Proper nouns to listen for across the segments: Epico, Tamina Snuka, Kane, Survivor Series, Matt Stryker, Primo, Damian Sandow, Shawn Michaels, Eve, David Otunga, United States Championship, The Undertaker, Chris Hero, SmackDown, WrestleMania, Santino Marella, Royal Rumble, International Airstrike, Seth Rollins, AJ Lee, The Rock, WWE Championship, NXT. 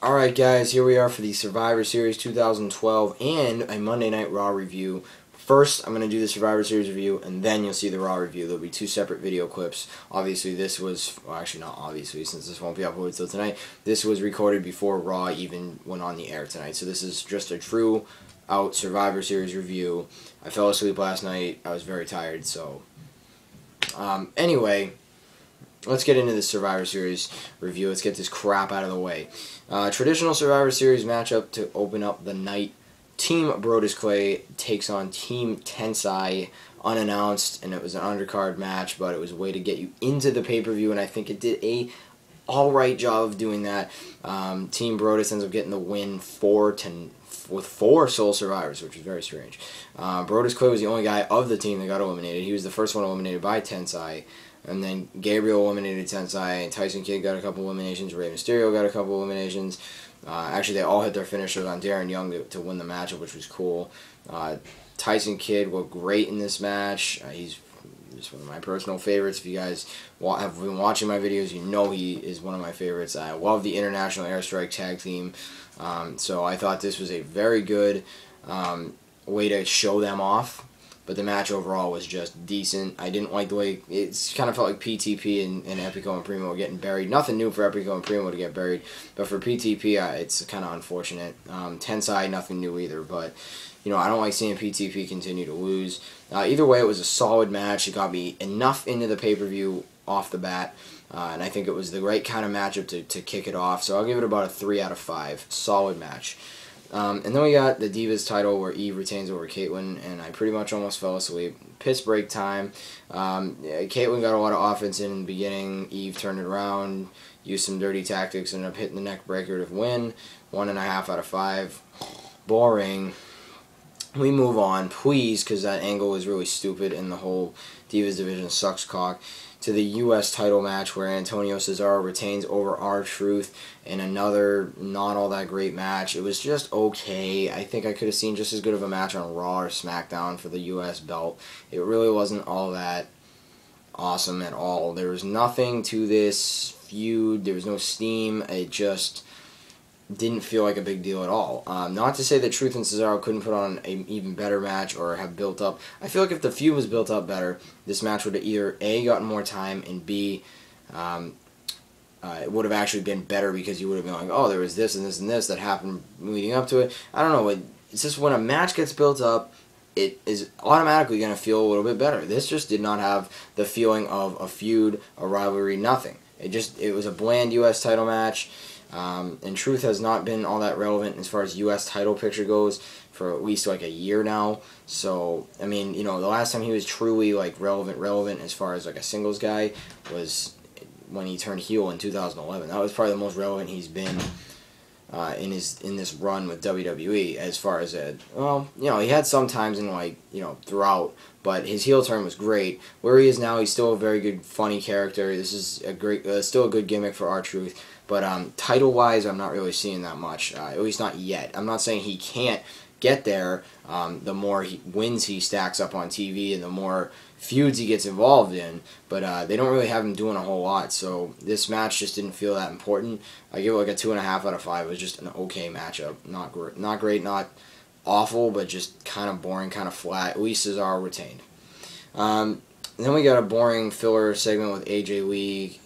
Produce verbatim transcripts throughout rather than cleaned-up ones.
Alright guys, here we are for the Survivor Series two thousand twelve and a Monday Night Raw review. First, I'm going to do the Survivor Series review, and then you'll see the Raw review. There'll be two separate video clips. Obviously, this was... Well, actually, not obviously, since this won't be uploaded till tonight. This was recorded before Raw even went on the air tonight. So this is just a true-out Survivor Series review. I fell asleep last night. I was very tired, so... Um, anyway... Let's get into this Survivor Series review. Let's get this crap out of the way. Uh, traditional Survivor Series matchup to open up the night. Team Brodus Clay takes on Team Tensai, unannounced, and it was an undercard match, but it was a way to get you into the pay-per-view, and I think it did a alright job of doing that. Um, Team Brodus ends up getting the win four to, with four sole survivors, which is very strange. Uh, Brodus Clay was the only guy of the team that got eliminated. He was the first one eliminated by Tensai. And then Gabriel eliminated Tensai, and Tyson Kidd got a couple eliminations, Rey Mysterio got a couple eliminations. Uh, actually, they all hit their finishers on Darren Young to, to win the matchup, which was cool. Uh, Tyson Kidd looked great in this match. Uh, he's just one of my personal favorites. If you guys wa have been watching my videos, you know he is one of my favorites. I love the International Airstrike tag team. Um, so I thought this was a very good um, way to show them off. But the match overall was just decent. I didn't like the way... It kind of felt like P T P and, and Epico and Primo were getting buried. Nothing new for Epico and Primo to get buried. But for P T P, uh, it's kind of unfortunate. Um, Tensai, nothing new either. But, you know, I don't like seeing P T P continue to lose. Uh, either way, it was a solid match. It got me enough into the pay-per-view off the bat. Uh, and I think it was the right kind of matchup to, to kick it off. So I'll give it about a three out of five. Solid match. Um, and then we got the Divas title where Eve retains over Kaitlyn, and I pretty much almost fell asleep. Piss break time. Um, yeah, Kaitlyn got a lot of offense in the beginning. Eve turned it around, used some dirty tactics, ended up hitting the neck breaker to win. One and a half out of five. Boring. We move on, please, because that angle was really stupid, and the whole Divas division sucks cock. To the U S title match where Antonio Cesaro retains over R-Truth in another not all that great match. It was just okay. I think I could have seen just as good of a match on Raw or SmackDown for the U S belt. It really wasn't all that awesome at all. There was nothing to this feud. There was no steam. It just didn't feel like a big deal at all. Um, not to say that Truth and Cesaro couldn't put on an even better match or have built up. I feel like if the feud was built up better, this match would have either A, gotten more time, and B, um, uh, it would have actually been better because you would have been like, oh, there was this and this and this that happened leading up to it. I don't know. It's just when a match gets built up, it is automatically going to feel a little bit better. This just did not have the feeling of a feud, a rivalry, nothing. It just it was a bland U S title match. Um, and Truth has not been all that relevant as far as U S title picture goes for at least like a year now. So, I mean, you know, the last time he was truly like relevant, relevant as far as like a singles guy was when he turned heel in two thousand eleven. That was probably the most relevant he's been uh, in his in this run with W W E as far as a, well, you know, he had some times in like, you know, throughout, but his heel turn was great. Where he is now, he's still a very good, funny character. This is a great, uh, still a good gimmick for R-Truth. But um, title-wise, I'm not really seeing that much, uh, at least not yet. I'm not saying he can't get there. Um, the more he wins he stacks up on T V and the more feuds he gets involved in, but uh, they don't really have him doing a whole lot, so this match just didn't feel that important. I give it like a two and a half out of five. It was just an okay matchup. Not, gr not great, not awful, but just kind of boring, kind of flat. At least Cesaro retained. Um, then we got a boring filler segment with A J Lee.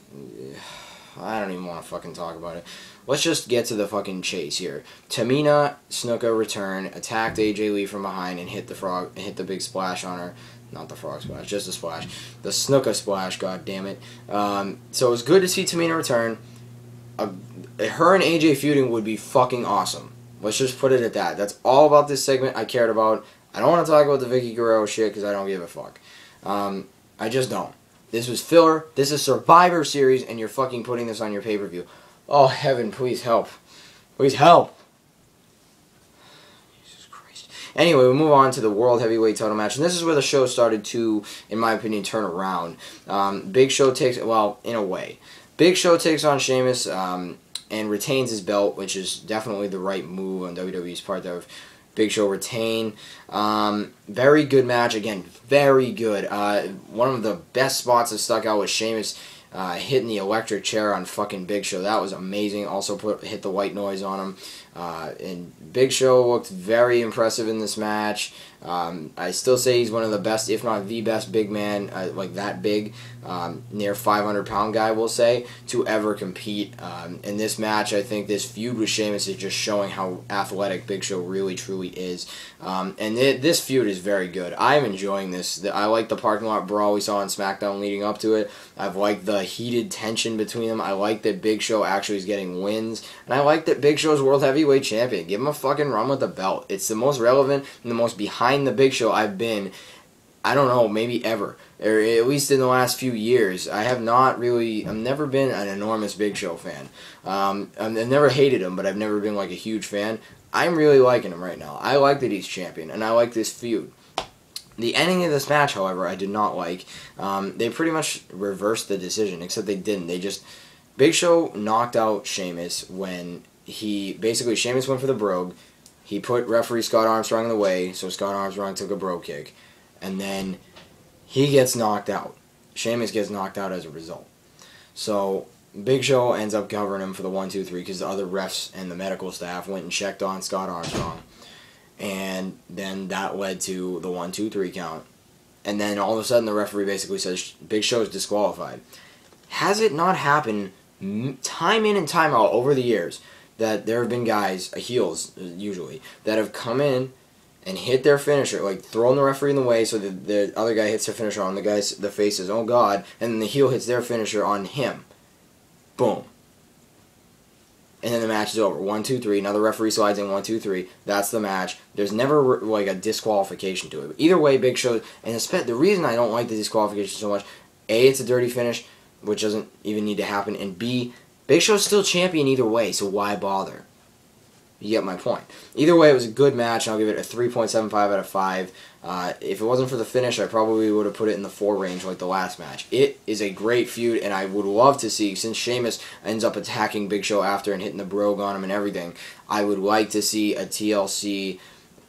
I don't even want to fucking talk about it. Let's just get to the fucking chase here. Tamina Snuka return, attacked A J Lee from behind and hit the frog, hit the big splash on her. Not the frog splash, just the splash. The Snuka splash, god damn it. Um, so it was good to see Tamina return. Uh, her and A J feuding would be fucking awesome. Let's just put it at that. That's all about this segment I cared about. I don't want to talk about the Vicky Guerrero shit because I don't give a fuck. Um, I just don't. This was filler. This is Survivor Series, and you're fucking putting this on your pay-per-view. Oh, heaven, please help. Please help. Jesus Christ. Anyway, we move on to the World Heavyweight title match, and this is where the show started to, in my opinion, turn around. Um, Big Show takes, well, in a way. Big Show takes on Sheamus um, and retains his belt, which is definitely the right move on W W E's part. That Big Show retain. Um, very good match. Again, very good. Uh, one of the best spots that stuck out was Sheamus uh, hitting the electric chair on fucking Big Show. That was amazing. Also put hit the white noise on him. Uh, and Big Show looked very impressive in this match. Um, I still say he's one of the best, if not the best, big man, uh, like that big, um, near five hundred pound guy, we'll say, to ever compete. Um, in this match, I think this feud with Sheamus is just showing how athletic Big Show really, truly is. Um, and th this feud is very good. I'm enjoying this. I like the parking lot brawl we saw on SmackDown leading up to it. I've liked the heated tension between them. I like that Big Show actually is getting wins. And I like that Big Show's World Heavyweight Champion. Give him a fucking run with the belt. It's the most relevant and the most behind the Big Show I've been, I don't know, maybe ever. Or at least in the last few years. I have not really, I've never been an enormous Big Show fan. Um, I've never hated him, but I've never been like a huge fan. I'm really liking him right now. I like that he's champion, and I like this feud. The ending of this match, however, I did not like. Um, they pretty much reversed the decision, except they didn't. They just, Big Show knocked out Sheamus when he basically, Sheamus went for the brogue. He put referee Scott Armstrong in the way, so Scott Armstrong took a brogue kick. And then he gets knocked out. Sheamus gets knocked out as a result. So Big Show ends up covering him for the one two three because the other refs and the medical staff went and checked on Scott Armstrong. And then that led to the one two three count. And then all of a sudden the referee basically says Big Show is disqualified. Has it not happened time in and time out over the years that there have been guys, heels usually, that have come in and hit their finisher, like throwing the referee in the way so that the other guy hits their finisher on the guy's, the face says, oh God, and then the heel hits their finisher on him. Boom. And then the match is over. One, two, three. Now the referee slides in. One, two, three. That's the match. There's never like a disqualification to it. But either way, Big Show, and the reason I don't like the disqualification so much, A, it's a dirty finish, which doesn't even need to happen, and B, Big Show's still champion either way, so why bother? You get my point. Either way, it was a good match, and I'll give it a three point seven five out of five. Uh, if it wasn't for the finish, I probably would have put it in the four range like the last match. It is a great feud, and I would love to see, since Sheamus ends up attacking Big Show after and hitting the brogue on him and everything, I would like to see a T L C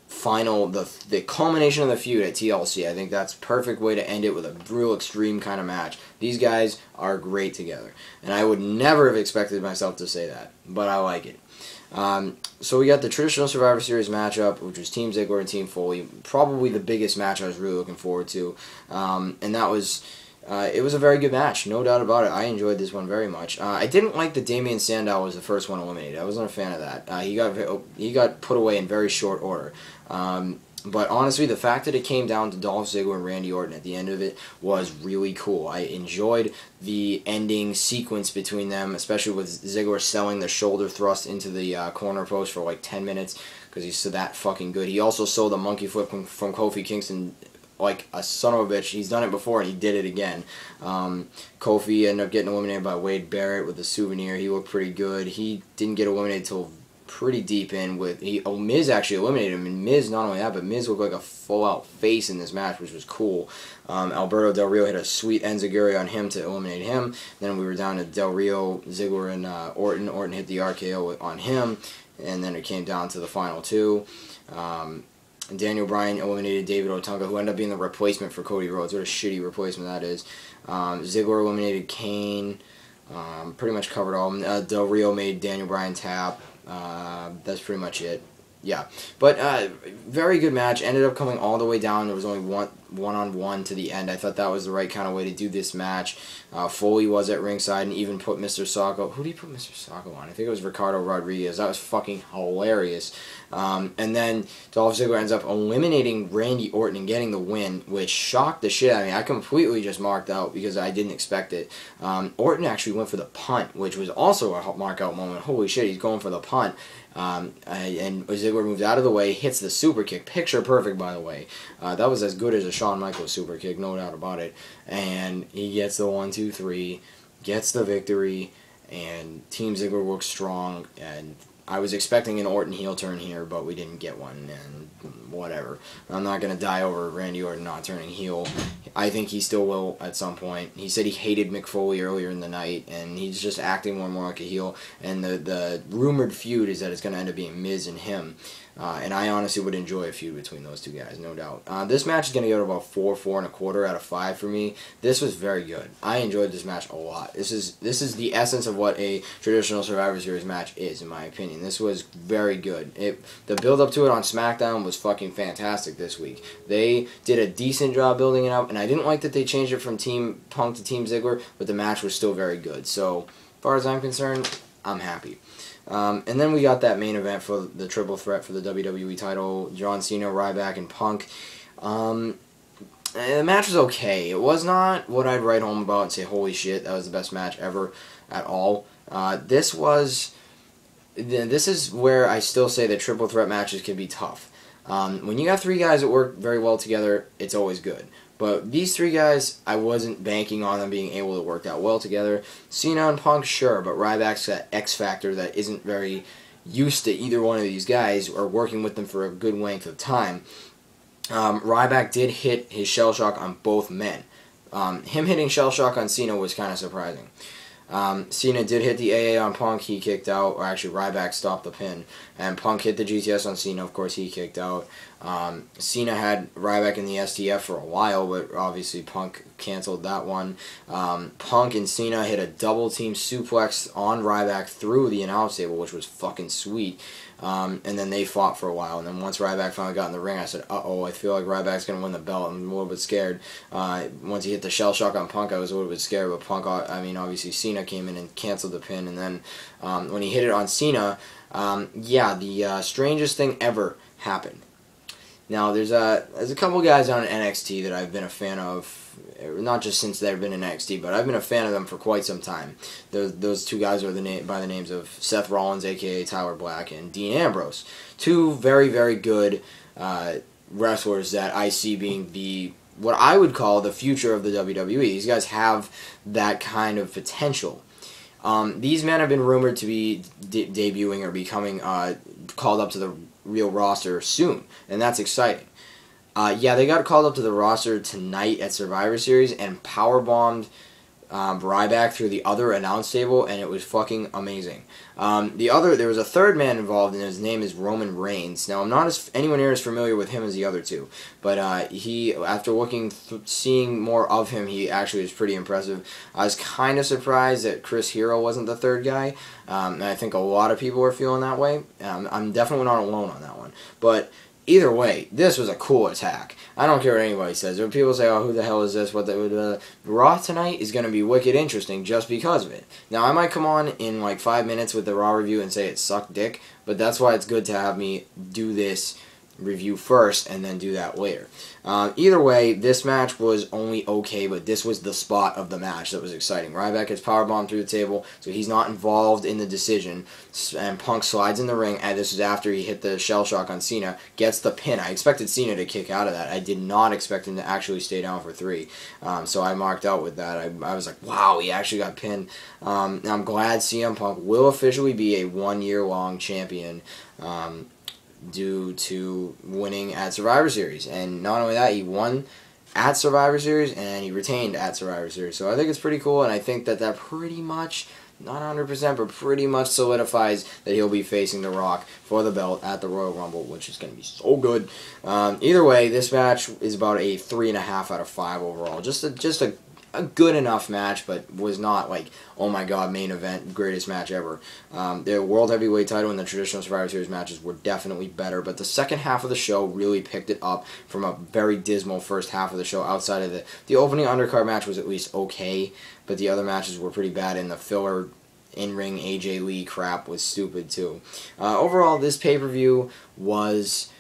final, the, the culmination of the feud at T L C. I think that's a perfect way to end it with a real extreme kind of match. These guys are great together. And I would never have expected myself to say that, but I like it. Um, so we got the traditional Survivor Series matchup, which was Team Ziggler and Team Foley. Probably the biggest match I was really looking forward to. Um, and that was, uh, it was a very good match, no doubt about it. I enjoyed this one very much. Uh, I didn't like that Damian Sandow was the first one eliminated. I wasn't a fan of that. Uh, he got he got put away in very short order. Um, but honestly, the fact that it came down to Dolph Ziggler and Randy Orton at the end of it was really cool. I enjoyed the ending sequence between them, especially with Ziggler selling the shoulder thrust into the uh, corner post for like ten minutes because he's so that fucking good. He also sold the monkey flip from, from Kofi Kingston like a son of a bitch. He's done it before, and he did it again. Um, Kofi ended up getting eliminated by Wade Barrett with the souvenir. He looked pretty good. He didn't get eliminated till pretty deep in with... He, oh, Miz actually eliminated him, and Miz, not only that, but Miz looked like a full-out face in this match, which was cool. Um, Alberto Del Rio hit a sweet enziguri on him to eliminate him. Then we were down to Del Rio, Ziggler, and uh, Orton. Orton hit the R K O on him, and then it came down to the final two. Um... Daniel Bryan eliminated David Otunga, who ended up being the replacement for Cody Rhodes. What a shitty replacement that is. Um, Ziggler eliminated Kane. Um, pretty much covered all of them. Uh, Del Rio made Daniel Bryan tap. Uh, that's pretty much it. Yeah. But uh, very good match. Ended up coming all the way down. There was only one one-on-one to the end. I thought that was the right kind of way to do this match. Uh, Foley was at ringside and even put Mister Sacco. Who did he put Mister Sacco on? I think it was Ricardo Rodriguez. That was fucking hilarious. Um, and then Dolph Ziggler ends up eliminating Randy Orton and getting the win, which shocked the shit out of me. I completely just marked out because I didn't expect it. Um, Orton actually went for the punt, which was also a mark out moment. Holy shit, he's going for the punt. Um, and Ziggler moved out of the way, hits the super kick. Picture perfect, by the way. Uh, that was as good as a shot. Shawn Michaels super kick, no doubt about it, and he gets the one, two, three, gets the victory, and Team Ziggler looks strong. And I was expecting an Orton heel turn here, but we didn't get one, and whatever. I'm not gonna die over Randy Orton not turning heel. I think he still will at some point. He said he hated Mick Foley earlier in the night, and he's just acting more and more like a heel. And the the rumored feud is that it's gonna end up being Miz and him. Uh, and I honestly would enjoy a feud between those two guys, no doubt. Uh, this match is going to go to about four, four and a quarter out of five for me. This was very good. I enjoyed this match a lot. This is this is the essence of what a traditional Survivor Series match is, in my opinion. This was very good. It the build up to it on SmackDown was fucking fantastic this week. They did a decent job building it up, and I didn't like that they changed it from Team Punk to Team Ziggler, but the match was still very good. So, as far as I'm concerned, I'm happy. Um, and then we got that main event for the triple threat for the W W E title, John Cena, Ryback, and Punk. Um, and the match was okay. It was not what I'd write home about and say, holy shit, that was the best match ever at all. Uh, this was... This is where I still say that triple threat matches can be tough. Um, when you got three guys that work very well together, it's always good. But these three guys, I wasn't banking on them being able to work that well together. Cena and Punk, sure, but Ryback's that X factor that isn't very used to either one of these guys or working with them for a good length of time. Um, Ryback did hit his shell shock on both men. Um, him hitting shell shock on Cena was kind of surprising. Um, Cena did hit the A A on Punk, he kicked out, or actually Ryback stopped the pin, and Punk hit the G T S on Cena, of course he kicked out. Um, Cena had Ryback in the S T F for a while, but obviously Punk canceled that one. Um, Punk and Cena hit a double team suplex on Ryback through the announce table, which was fucking sweet. Um, and then they fought for a while, and then once Ryback finally got in the ring, I said, uh-oh, I feel like Ryback's going to win the belt. I'm a little bit scared. Uh, once he hit the shell shock on Punk, I was a little bit scared, but Punk, I mean, obviously Cena came in and canceled the pin, and then um, when he hit it on Cena, um, yeah, the uh, strangest thing ever happened. Now, there's a, there's a couple guys on N X T that I've been a fan of, not just since they've been in N X T, but I've been a fan of them for quite some time. Those, those two guys are the name by the names of Seth Rollins, a k a. Tyler Black, and Dean Ambrose. Two very, very good uh, wrestlers that I see being the, what I would call the future of the W W E. These guys have that kind of potential. Um, these men have been rumored to be de debuting or becoming uh, called up to the real roster soon, and that's exciting. Uh, yeah, they got called up to the roster tonight at Survivor Series and powerbombed um, Ryback through the other announce table, and it was fucking amazing. Um, the other, there was a third man involved, and his name is Roman Reigns. Now, I'm not as, anywhere near as familiar with him as the other two, but uh, he, after looking, th seeing more of him, he actually was pretty impressive. I was kind of surprised that Chris Hero wasn't the third guy, um, and I think a lot of people are feeling that way. Um, I'm definitely not alone on that one, but either way, this was a cool attack. I don't care what anybody says. When people say, oh, who the hell is this? What the, uh, Raw tonight is going to be wicked interesting just because of it. Now, I might come on in like five minutes with the Raw review and say it sucked dick, but that's why it's good to have me do this review first and then do that later. Uh, either way, this match was only okay, but this was the spot of the match that was exciting. Ryback gets powerbombed through the table, so he's not involved in the decision, and Punk slides in the ring, and this is after he hit the shell shock on Cena, gets the pin. I expected Cena to kick out of that. I did not expect him to actually stay down for three, um, so I marked out with that. I, I was like, wow, he actually got pinned. Um, I'm glad C M Punk will officially be a one-year-long champion, um, due to winning at Survivor Series. And not only that, he won at Survivor Series and he retained at Survivor Series. So I think it's pretty cool, and I think that that pretty much, not one hundred percent, but pretty much solidifies that he'll be facing The Rock for the belt at the Royal Rumble, which is going to be so good. Um, either way, this match is about a three and a half out of five overall. Just a, just a, a good enough match, but was not like, oh my god, main event, greatest match ever. Um, the World Heavyweight title and the traditional Survivor Series matches were definitely better, but the second half of the show really picked it up from a very dismal first half of the show outside of the... The opening undercard match was at least okay, but the other matches were pretty bad, and the filler in-ring A J Lee crap was stupid too. Uh, overall, this pay-per-view was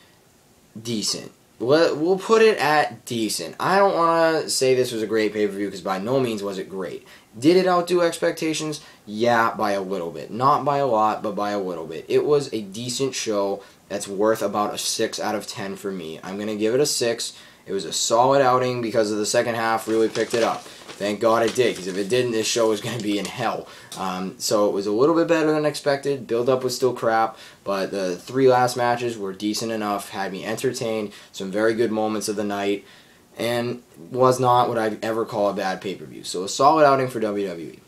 decent. We'll put it at decent. I don't want to say this was a great pay-per-view, because by no means was it great. Did it outdo expectations? Yeah, by a little bit. Not by a lot, but by a little bit. It was a decent show that's worth about a six out of ten for me. I'm going to give it a six. It was a solid outing because of the second half really picked it up. Thank God it did, because if it didn't, this show was going to be in hell. Um, so it was a little bit better than expected. Build-up was still crap, but the three last matches were decent enough, had me entertained, some very good moments of the night, and was not what I'd ever call a bad pay-per-view. So a solid outing for W W E.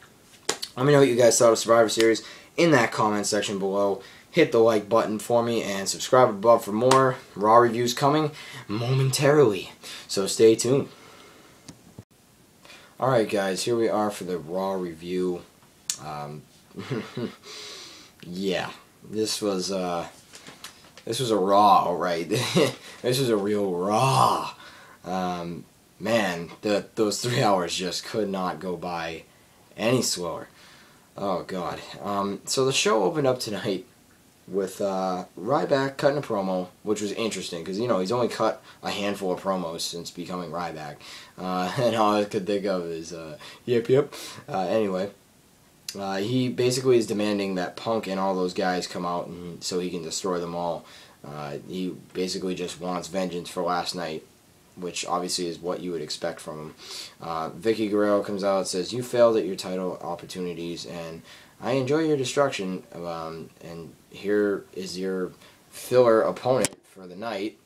Let me know what you guys thought of Survivor Series in that comment section below. Hit the like button for me and subscribe above for more Raw reviews coming momentarily. So stay tuned. Alright guys, here we are for the Raw review. Um, yeah, this was uh, this was a Raw, alright. This was a real Raw. Um, man, the, those three hours just could not go by any slower. Oh god. Um, so the show opened up tonight with uh, Ryback cutting a promo, which was interesting, because, you know, he's only cut a handful of promos since becoming Ryback. Uh, and all I could think of is, uh, yep, yep. Uh, anyway, uh, he basically is demanding that Punk and all those guys come out and, so he can destroy them all. Uh, he basically just wants vengeance for last night, which obviously is what you would expect from him. Uh, Vicky Guerrero comes out and says, "You failed at your title opportunities, and I enjoy your destruction, um, and here is your filler opponent for the night,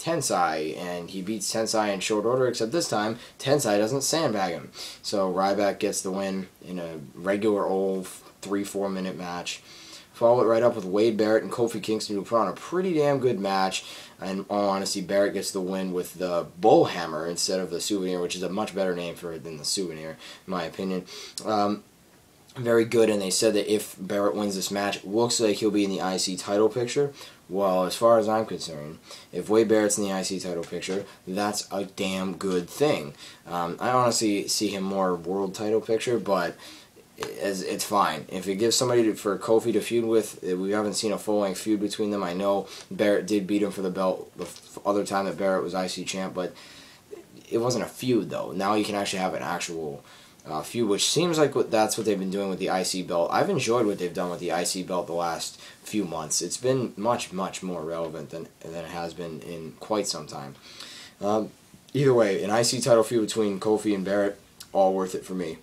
Tensai." And he beats Tensai in short order, except this time, Tensai doesn't sandbag him. So Ryback gets the win in a regular old three four minute match. Follow it right up with Wade Barrett and Kofi Kingston, who put on a pretty damn good match. And in all honesty, Barrett gets the win with the Bullhammer instead of the Souvenir, which is a much better name for it than the Souvenir, in my opinion. Um... Very good, and they said that if Barrett wins this match, it looks like he'll be in the I C title picture. Well, as far as I'm concerned, if Wade Barrett's in the I C title picture, that's a damn good thing. Um, I honestly see him more world title picture, but it's, it's fine. If it gives somebody to, for Kofi to feud with, we haven't seen a full-length feud between them. I know Barrett did beat him for the belt the other time that Barrett was I C champ, but it wasn't a feud, though. Now you can actually have an actual Uh, feud, which seems like what, that's what they've been doing with the I C belt. I've enjoyed what they've done with the I C belt the last few months. It's been much, much more relevant than, than it has been in quite some time. Um, either way, an I C title feud between Kofi and Barrett, all worth it for me.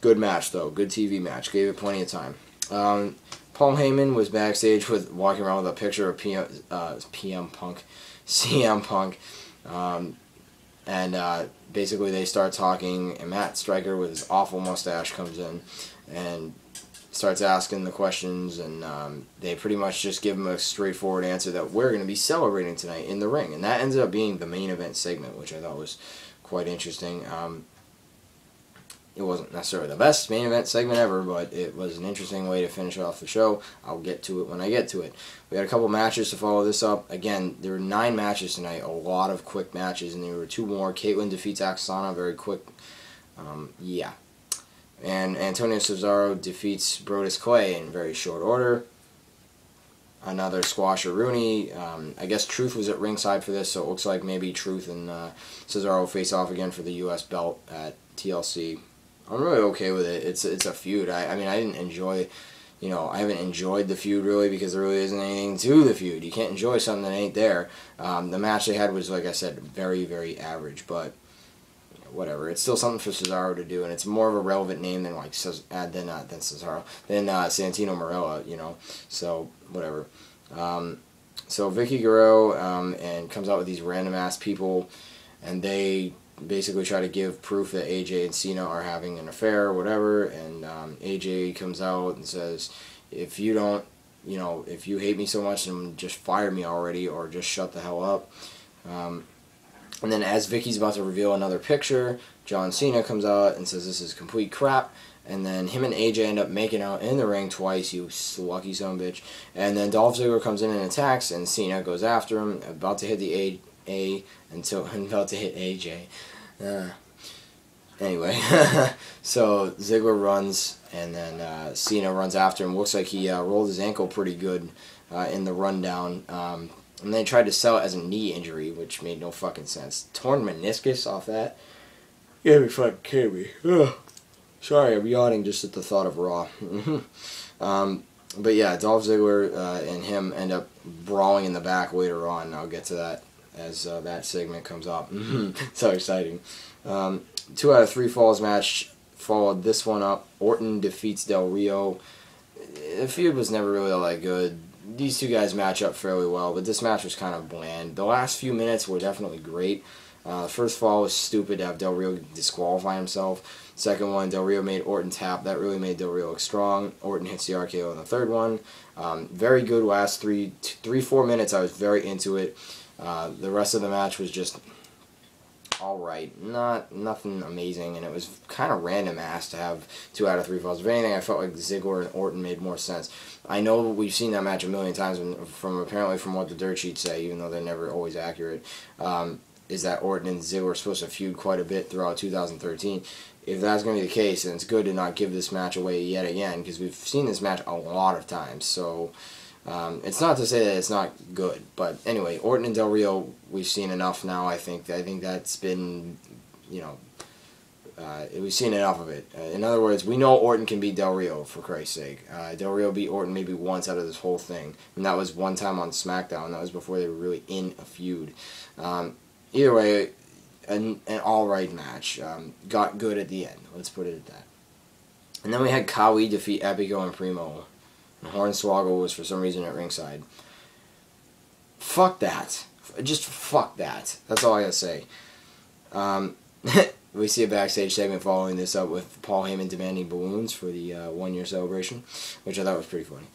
Good match, though. Good T V match. Gave it plenty of time. Um, Paul Heyman was backstage with walking around with a picture of P M, uh, P M Punk. C M Punk. Um... And uh, basically they start talking, and Matt Stryker with his awful mustache comes in and starts asking the questions, and um, they pretty much just give him a straightforward answer that we're going to be celebrating tonight in the ring. And that ended up being the main event segment, which I thought was quite interesting. Um, it wasn't necessarily the best main event segment ever, but it was an interesting way to finish off the show. I'll get to it when I get to it. We had a couple matches to follow this up. Again, there were nine matches tonight, a lot of quick matches, and there were two more. Kaitlyn defeats Oksana very quick. Um, yeah. And Antonio Cesaro defeats Brodus Clay in very short order. Another squash-a-rooney. Um, I guess Truth was at ringside for this, so it looks like maybe Truth and uh, Cesaro face off again for the U S belt at T L C. I'm really okay with it. It's it's a feud. I, I mean, I didn't enjoy, you know, I haven't enjoyed the feud really because there really isn't anything to the feud. You can't enjoy something that ain't there. Um, the match they had was, like I said, very, very average, but you know, whatever. It's still something for Cesaro to do, and it's more of a relevant name than like Ces uh, than uh, than Cesaro than uh, Santino Marella, you know. So whatever. Um, so Vicky Guerrero um, and comes out with these random ass people, and they basically try to give proof that A J and Cena are having an affair or whatever, and um, A J comes out and says, if you don't, you know, if you hate me so much, then just fire me already or just shut the hell up. Um, and then as Vicky's about to reveal another picture, John Cena comes out and says this is complete crap, and then him and A J end up making out in the ring twice, you lucky son of a bitch. And then Dolph Ziggler comes in and attacks, and Cena goes after him, about to hit the A... A until I'm about to hit A J. Uh, anyway, so Ziggler runs, and then uh, Cena runs after him. Looks like he uh, rolled his ankle pretty good uh, in the rundown. Um, and they tried to sell it as a knee injury, which made no fucking sense. Torn meniscus off that? You gotta be fucking kidding me. Ugh. Sorry, I'm yawning just at the thought of Raw. um, but yeah, Dolph Ziggler uh, and him end up brawling in the back later on. I'll get to that as uh, that segment comes up. So exciting. Um, two out of three falls match followed this one up. Orton defeats Del Rio. The feud was never really all that good. These two guys match up fairly well, but this match was kind of bland. The last few minutes were definitely great. Uh, first fall was stupid to have Del Rio disqualify himself. Second one, Del Rio made Orton tap. That really made Del Rio look strong. Orton hits the R K O in the third one. Um, very good last three, two, three, four minutes. I was very into it. Uh, the rest of the match was just all right. Not nothing amazing, and it was kind of random ass to have two out of three falls. If anything, I felt like Ziggler and Orton made more sense. I know we've seen that match a million times from, from apparently from what the dirt sheets say, even though they're never always accurate. Um, is that Orton and Ziggler were supposed to feud quite a bit throughout two thousand thirteen. If that's going to be the case, then it's good to not give this match away yet again, because we've seen this match a lot of times. So um, it's not to say that it's not good, but anyway, Orton and Del Rio, we've seen enough now. I think I think that's been, you know, uh, we've seen enough of it. Uh, in other words, we know Orton can beat Del Rio, for Christ's sake. Uh, Del Rio beat Orton maybe once out of this whole thing, and that was one time on SmackDown. That was before they were really in a feud. Um, Either way, an, an all-right match. Um, got good at the end. Let's put it at that. And then we had Kawi defeat Epico and Primo. And Hornswoggle was for some reason at ringside. Fuck that. Just fuck that. That's all I gotta say. Um, we see a backstage segment following this up with Paul Heyman demanding balloons for the uh, one-year celebration, which I thought was pretty funny.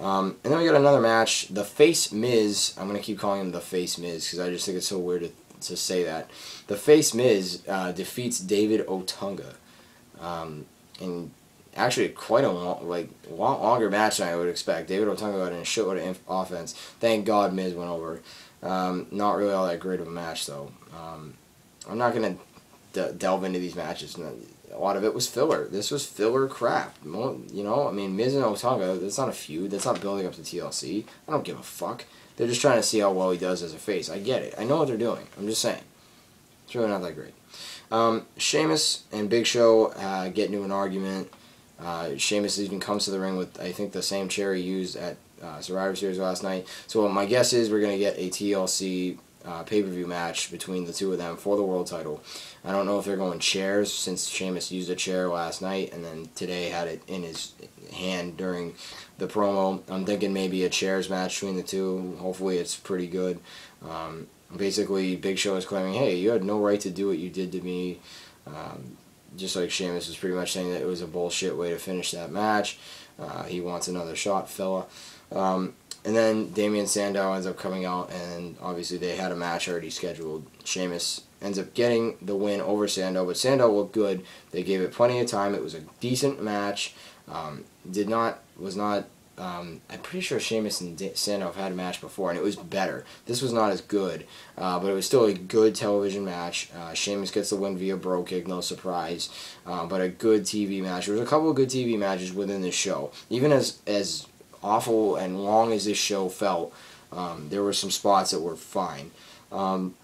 Um, and then we got another match. The Face Miz. I'm going to keep calling him The Face Miz because I just think it's so weird to to say that. The Face Miz uh, defeats David Otunga, um, and actually quite a long, like a lot longer match than I would expect. David Otunga got in a shitload of offense. Thank God Miz went over. Um, not really all that great of a match though. Um, I'm not going to delve into these matches. No, a lot of it was filler. This was filler crap. You know, I mean, Miz and Otunga, that's not a feud. That's not building up to T L C. I don't give a fuck. They're just trying to see how well he does as a face. I get it. I know what they're doing. I'm just saying. It's really not that great. Um, Sheamus and Big Show uh, get into an argument. Uh, Sheamus even comes to the ring with, I think, the same chair he used at uh, Survivor Series last night. So my guess is we're going to get a T L C Uh, pay-per-view match between the two of them for the world title. I don't know if they're going chairs, since Sheamus used a chair last night and then today had it in his hand during the promo. I'm thinking maybe a chairs match between the two. Hopefully it's pretty good. Um, basically, Big Show is claiming, hey, you had no right to do what you did to me. Um, just like Sheamus was pretty much saying that it was a bullshit way to finish that match. Uh, he wants another shot, fella. Um, And then Damian Sandow ends up coming out, and obviously they had a match already scheduled. Sheamus ends up getting the win over Sandow, but Sandow looked good. They gave it plenty of time. It was a decent match. Um, did not, was not, um, I'm pretty sure Sheamus and D Sandow have had a match before, and it was better. This was not as good, uh, but it was still a good television match. Uh, Sheamus gets the win via bro kick, no surprise, uh, but a good T V match. There was a couple of good T V matches within this show. Even as, as awful and long as this show felt, um, there were some spots that were fine. Um,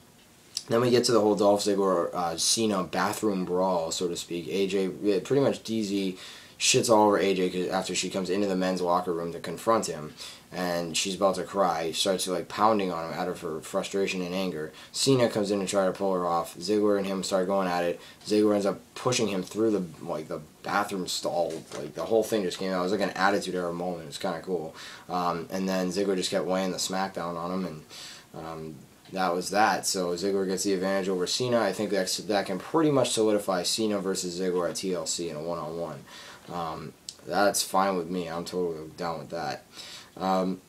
then we get to the whole Dolph Ziggler, uh, Cena bathroom brawl, so to speak. A J, pretty much D Z shits all over A J after she comes into the men's locker room to confront him, and she's about to cry. She starts like pounding on him out of her frustration and anger. Cena comes in to try to pull her off. Ziggler and him start going at it. Ziggler ends up pushing him through the like the bathroom stall. Like the whole thing just came out. It was like an attitude era moment. It was kind of cool. Um, and then Ziggler just kept weighing the smackdown on him, and um, that was that. So Ziggler gets the advantage over Cena. I think that's, that can pretty much solidify Cena versus Ziggler at T L C in a one-on-one. Um, that's fine with me. I'm totally down with that. Um,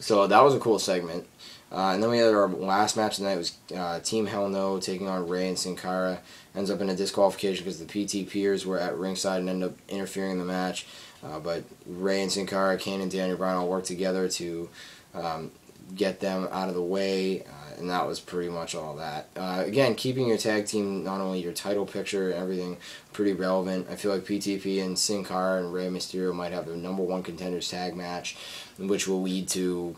so that was a cool segment. Uh, and then we had our last match tonight was uh, Team Hell No taking on Rey and Sin Cara. Ends up in a disqualification because the P T P'ers were at ringside and ended up interfering in the match. Uh, but Rey and Sin Cara, Kane and Daniel Bryan all worked together to um, get them out of the way. Uh, and that was pretty much all that. Uh, again, keeping your tag team, not only your title picture and everything, pretty relevant. I feel like P T P and Sin Cara and Rey Mysterio might have their number one contenders tag match, which will lead to, you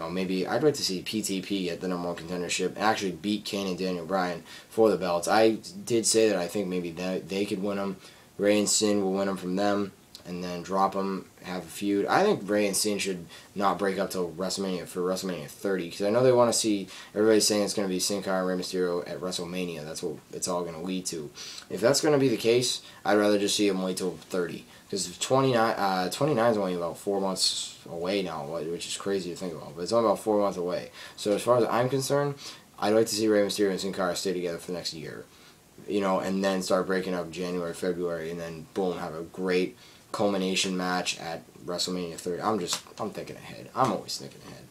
know, maybe I'd like to see P T P at the number one contendership and actually beat Kane and Daniel Bryan for the belts. I did say that I think maybe that they could win them. Rey and Sin will win them from them, and then drop them, have a feud. I think Rey and Sin should not break up till WrestleMania for WrestleMania thirty, because I know they want to see, everybody's saying it's going to be Sin Cara and Rey Mysterio at WrestleMania. That's what it's all going to lead to. If that's going to be the case, I'd rather just see them wait till thirty, because twenty-nine is only about four months away now, which is crazy to think about, but it's only about four months away. So as far as I'm concerned, I'd like to see Rey Mysterio and Sin Cara stay together for the next year, you know, and then start breaking up January, February, and then boom, have a great culmination match at WrestleMania thirty. I'm just, I'm thinking ahead. I'm always thinking ahead.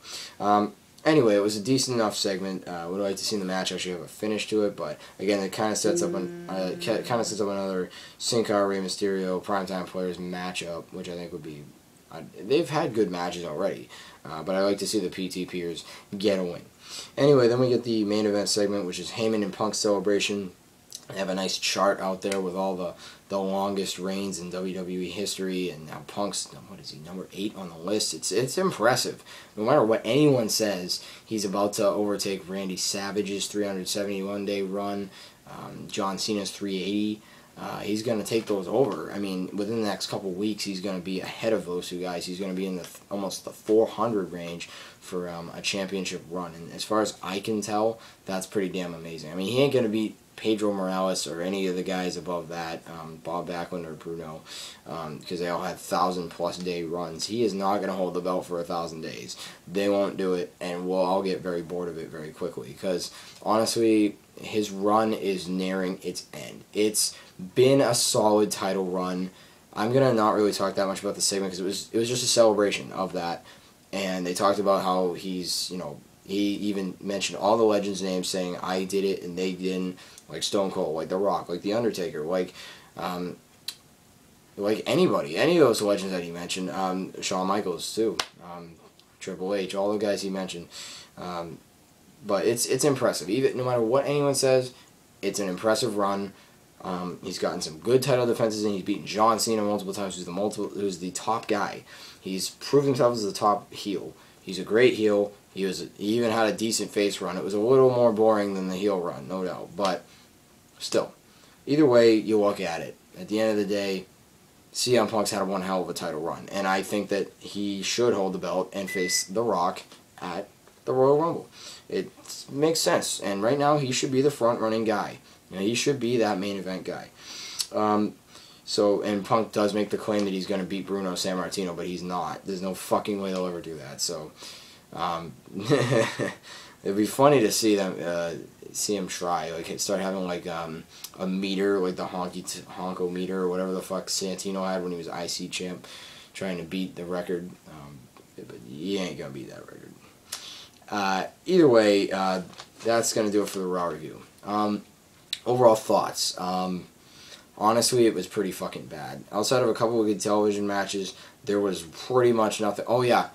Um, anyway, it was a decent enough segment. Uh, would like to see the match actually have a finish to it, but again, it kind of sets up an, uh, kind of sets up another Sin Cara, Rey Mysterio, Primetime Players matchup, which I think would be. Uh, they've had good matches already, uh, but I like to see the P T P'ers get a win. Anyway, then we get the main event segment, which is Heyman and Punk's celebration. They have a nice chart out there with all the, the longest reigns in W W E history, and now Punk's, what is he, number eight on the list? It's it's impressive. No matter what anyone says, he's about to overtake Randy Savage's three hundred seventy-one day run, um, John Cena's three eighty. Uh, he's going to take those over. I mean, within the next couple weeks, he's going to be ahead of those two guys. He's going to be in the th almost the four hundred range for um, a championship run. And as far as I can tell, that's pretty damn amazing. I mean, he ain't going to beat Pedro Morales or any of the guys above that, um, Bob Backlund or Bruno, because um, they all had thousand-plus day runs. He is not going to hold the belt for a thousand days. They won't do it, and we'll all get very bored of it very quickly because, honestly, his run is nearing its end. It's been a solid title run. I'm gonna not really talk that much about the segment because it was it was just a celebration of that, and they talked about how he's, you know, he even mentioned all the legends' names, saying I did it and they didn't, like Stone Cold, like The Rock, like The Undertaker, like um, like anybody, any of those legends that he mentioned, um, Shawn Michaels too, um, Triple H, all the guys he mentioned. Um, But it's it's impressive. Even no matter what anyone says, it's an impressive run. Um, he's gotten some good title defenses, and he's beaten John Cena multiple times, who's the multiple, who's the top guy. He's proved himself as the top heel. He's a great heel. He was he even had a decent face run. It was a little more boring than the heel run, no doubt. But still, either way you look at it, at the end of the day, C M Punk's had one hell of a title run, and I think that he should hold the belt and face The Rock at the Royal Rumble. It makes sense, and right now he should be the front-running guy. You know, he should be that main event guy. Um, so, and Punk does make the claim that he's going to beat Bruno Sammartino, but he's not. There's no fucking way they'll ever do that. So, um, it'd be funny to see them, uh, see him try. Like, start having like um, a meter, like the honky t honko meter or whatever the fuck Santino had when he was I C champ, trying to beat the record. Um, but he ain't gonna beat that record. Uh, either way, uh, that's going to do it for the Raw review. Um, overall thoughts. Um, honestly, it was pretty fucking bad. Outside of a couple of good television matches, there was pretty much nothing. Oh, yeah.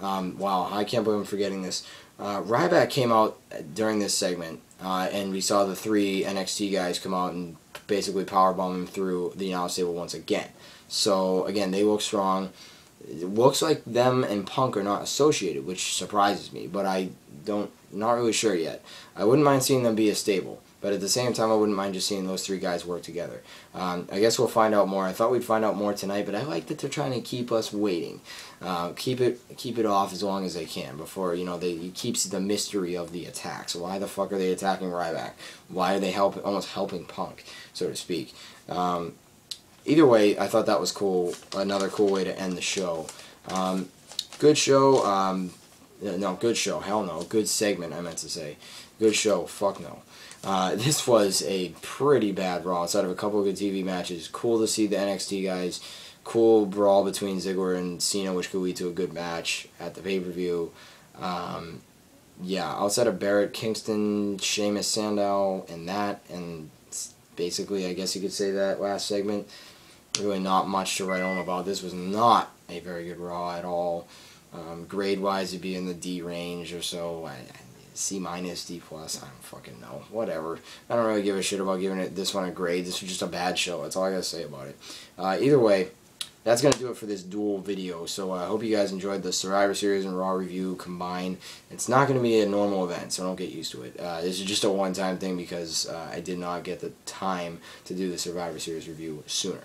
Um, wow, I can't believe I'm forgetting this. Uh, Ryback came out during this segment, uh, and we saw the three N X T guys come out and basically powerbomb him through the announce table once again. So, again, they look strong. It looks like them and Punk are not associated, which surprises me, but I don't, not really sure yet. I wouldn't mind seeing them be a stable, but at the same time, I wouldn't mind just seeing those three guys work together. Um, I guess we'll find out more. I thought we'd find out more tonight, but I like that they're trying to keep us waiting, uh, keep it, keep it off as long as they can before, you know, they it keeps the mystery of the attacks. Why the fuck are they attacking Ryback? Why are they help, almost helping Punk, so to speak? Um, Either way, I thought that was cool. Another cool way to end the show. Um, good show. Um, no, good show. Hell no. Good segment, I meant to say. Good show. Fuck no. Uh, this was a pretty bad Raw outside of a couple of good T V matches. Cool to see the N X T guys. Cool brawl between Ziggler and Cena, which could lead to a good match at the pay-per-view. Um, yeah, outside of Barrett, Kingston, Sheamus, Sandow, and that, and basically, I guess you could say that last segment. Really not much to write on about. This was not a very good Raw at all. Um, grade-wise, it'd be in the D range or so. I, I, C minus, D plus, I don't fucking know. Whatever. I don't really give a shit about giving it this one a grade. This was just a bad show. That's all I gotta say about it. Uh, either way, that's going to do it for this dual video. So I uh, hope you guys enjoyed the Survivor Series and Raw review combined. It's not going to be a normal event, so don't get used to it. Uh, this is just a one-time thing because uh, I did not get the time to do the Survivor Series review sooner.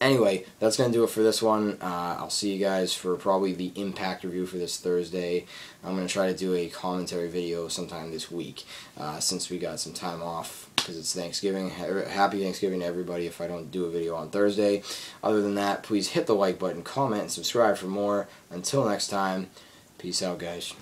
Anyway, that's going to do it for this one. Uh, I'll see you guys for probably the Impact review for this Thursday. I'm going to try to do a commentary video sometime this week uh, since we got some time off because it's Thanksgiving. Happy Thanksgiving to everybody if I don't do a video on Thursday. Other than that, please hit the like button, comment, and subscribe for more. Until next time, peace out, guys.